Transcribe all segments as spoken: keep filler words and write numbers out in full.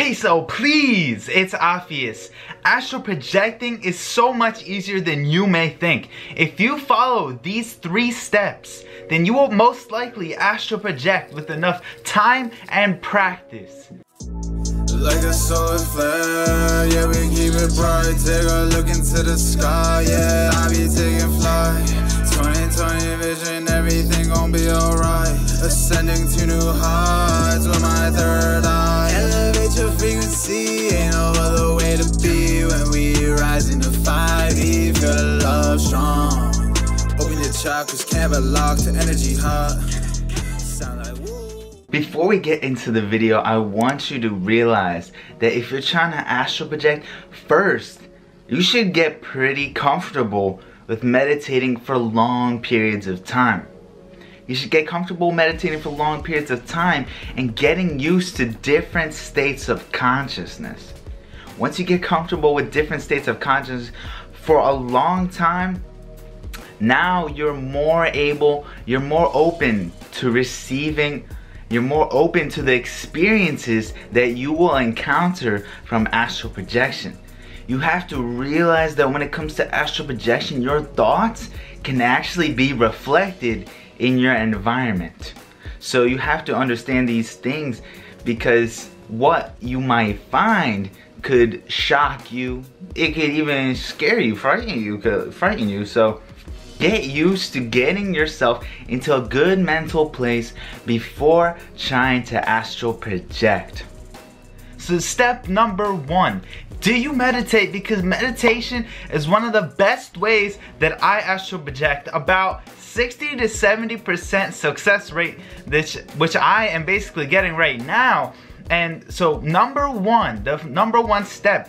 Peace out, please. It's Opvious. Astral projecting is so much easier than you may think. If you follow these three steps, then you will most likely astral project with enough time and practice. Like a solar flare, yeah, we keep it bright. Take a look into the sky, yeah, I be taking flight. Twenty twenty vision, everything gon' be alright. Ascending to new heights with my third eye. Elevate your frequency, ain't no other way to be. When we rising to five E, feel the love strong. Open your chakras, can't be locked to energy, huh? Sound like woo. Before we get into the video, I want you to realize that if you're trying to astral project, first, you should get pretty comfortable with meditating for long periods of time. You should get comfortable meditating for long periods of time and getting used to different states of consciousness. Once you get comfortable with different states of consciousness for a long time, now you're more able, you're more open to receiving. You're more open to the experiences that you will encounter from astral projection. You have to realize that when it comes to astral projection, your thoughts can actually be reflected in your environment. So you have to understand these things, because what you might find could shock you. It could even scare you, frighten you, could frighten you. So get used to getting yourself into a good mental place before trying to astral project. So step number one, do you meditate? Because meditation is one of the best ways that I astral project. About sixty to seventy percent success rate, which, which I am basically getting right now. And so number one, the number one step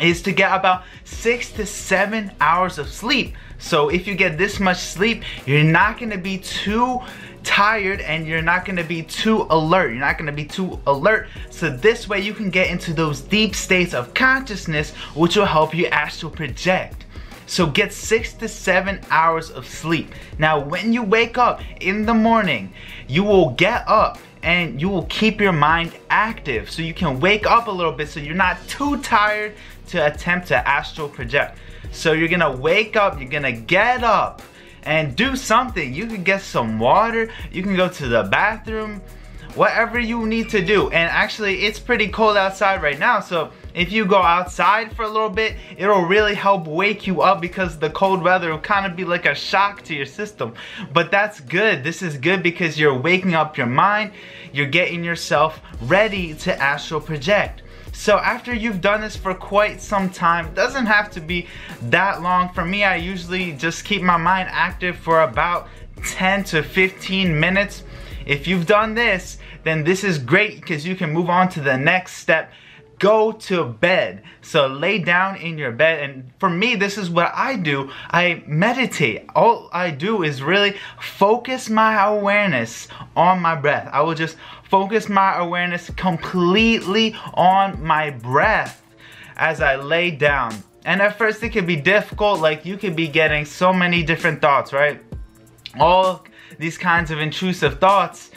is to get about six to seven hours of sleep. So if you get this much sleep, you're not gonna be too tired and you're not gonna be too alert. You're not gonna be too alert. So this way you can get into those deep states of consciousness, which will help you astral project. So get six to seven hours of sleep. Now, when you wake up in the morning, you will get up and you will keep your mind active, so you can wake up a little bit so you're not too tired to attempt to astral project. So you're gonna wake up, you're gonna get up and do something. You can get some water, you can go to the bathroom, whatever you need to do. And actually, it's pretty cold outside right now, so if you go outside for a little bit, it'll really help wake you up, because the cold weather will kind of be like a shock to your system. But that's good. This is good because you're waking up your mind. You're getting yourself ready to astral project. So after you've done this for quite some time, it doesn't have to be that long. For me, I usually just keep my mind active for about ten to fifteen minutes. If you've done this, then this is great, because you can move on to the next step. Go to bed. So lay down in your bed, and for me, this is what I do. I meditate. All I do is really focus my awareness on my breath. I will just focus my awareness completely on my breath as I lay down. And at first it can be difficult, like you could be getting so many different thoughts, right? All these kinds of intrusive thoughts.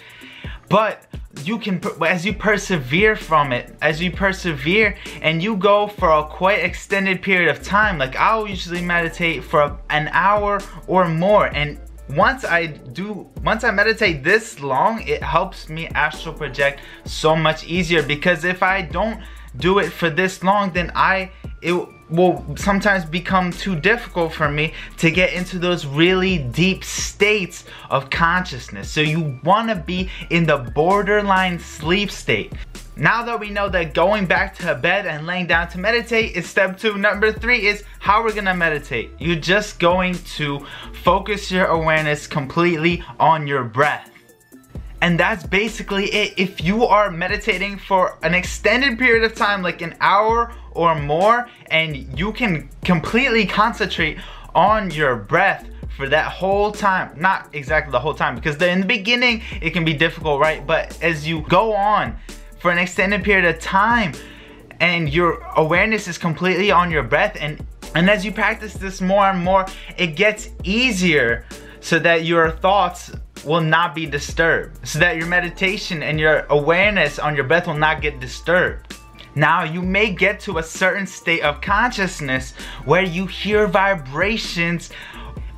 But you can, as you persevere from it, as you persevere and you go for a quite extended period of time, like I'll usually meditate for an hour or more. And once I do, once I meditate this long, it helps me astral project so much easier, because if I don't do it for this long, then I, it will sometimes become too difficult for me to get into those really deep states of consciousness. So you want to be in the borderline sleep state. Now that we know that going back to bed and laying down to meditate is step two, number three is how we're gonna meditate. You're just going to focus your awareness completely on your breath. And that's basically it. If you are meditating for an extended period of time, like an hour or more, and you can completely concentrate on your breath for that whole time, not exactly the whole time, because in the beginning it can be difficult, right? But as you go on for an extended period of time and your awareness is completely on your breath, and, and as you practice this more and more, it gets easier so that your thoughts will not be disturbed, so that your meditation and your awareness on your breath will not get disturbed. Now, you may get to a certain state of consciousness where you hear vibrations,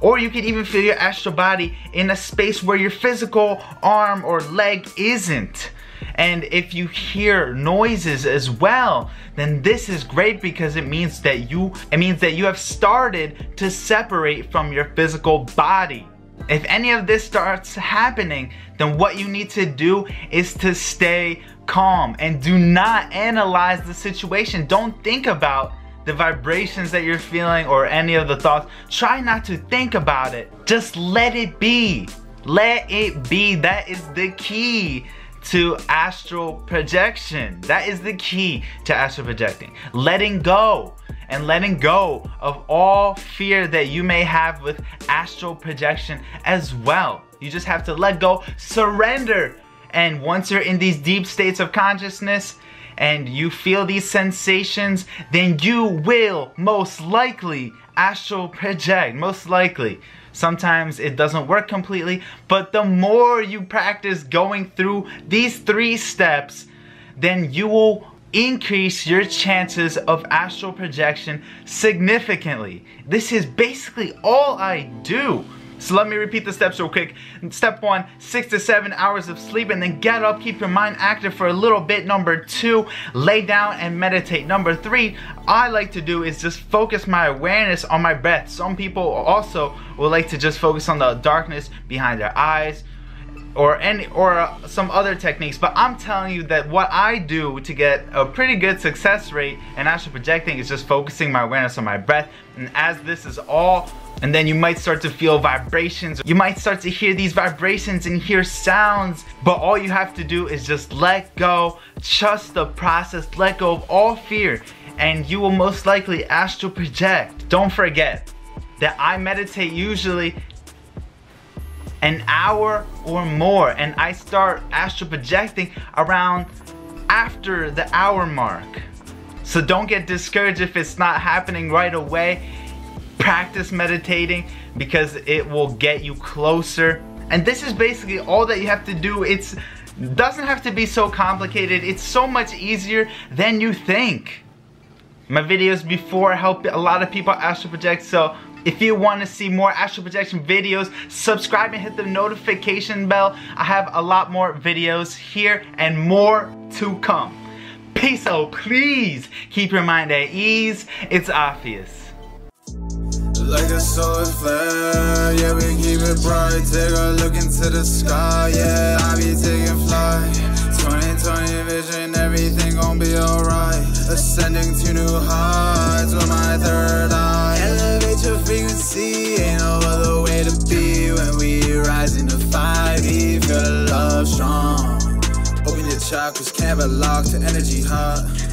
or you could even feel your astral body in a space where your physical arm or leg isn't. And if you hear noises as well, then this is great, because it means that you it means that you have started to separate from your physical body. If any of this starts happening, then what you need to do is to stay calm and do not analyze the situation. Don't think about the vibrations that you're feeling or any of the thoughts. Try not to think about it. Just let it be. Let it be. That is the key to astral projection. That is the key to astral projecting. Letting go. And letting go of all fear that you may have with astral projection as well. You just have to let go, surrender. And once you're in these deep states of consciousness and you feel these sensations, then you will most likely astral project, most likely. Sometimes it doesn't work completely, but the more you practice going through these three steps, then you will increase your chances of astral projection significantly. This is basically all I do. So let me repeat the steps real quick. Step one, six to seven hours of sleep, and then get up, keep your mind active for a little bit. Number two, lay down and meditate. Number three, I like to do is just focus my awareness on my breath. Some people also will like to just focus on the darkness behind their eyes, or any or some other techniques, but I'm telling you that what I do to get a pretty good success rate in astral projecting is just focusing my awareness on my breath. And as this is all, and then you might start to feel vibrations, you might start to hear these vibrations and hear sounds, but all you have to do is just let go, trust the process, let go of all fear, and you will most likely astral project. Don't forget that I meditate usually an hour or more, and I start astral projecting around after the hour mark. So don't get discouraged if it's not happening right away. Practice meditating, because it will get you closer. And this is basically all that you have to do. It doesn't have to be so complicated. It's so much easier than you think. My videos before helped a lot of people astral project, so if you want to see more astral projection videos, subscribe and hit the notification bell. I have a lot more videos here and more to come. Peace out, please. Keep your mind at ease. It's Opvious. Like a solar flare, yeah, we keep it bright. Take a look into the sky, yeah, I be taking flight. twenty twenty vision, everything gon' be alright. Ascending to new heights with my third eye. Elevate your frequency, ain't no other way to be. When we rise into five E, feel the love strong. Open your chakras, can't be locked to energy hot.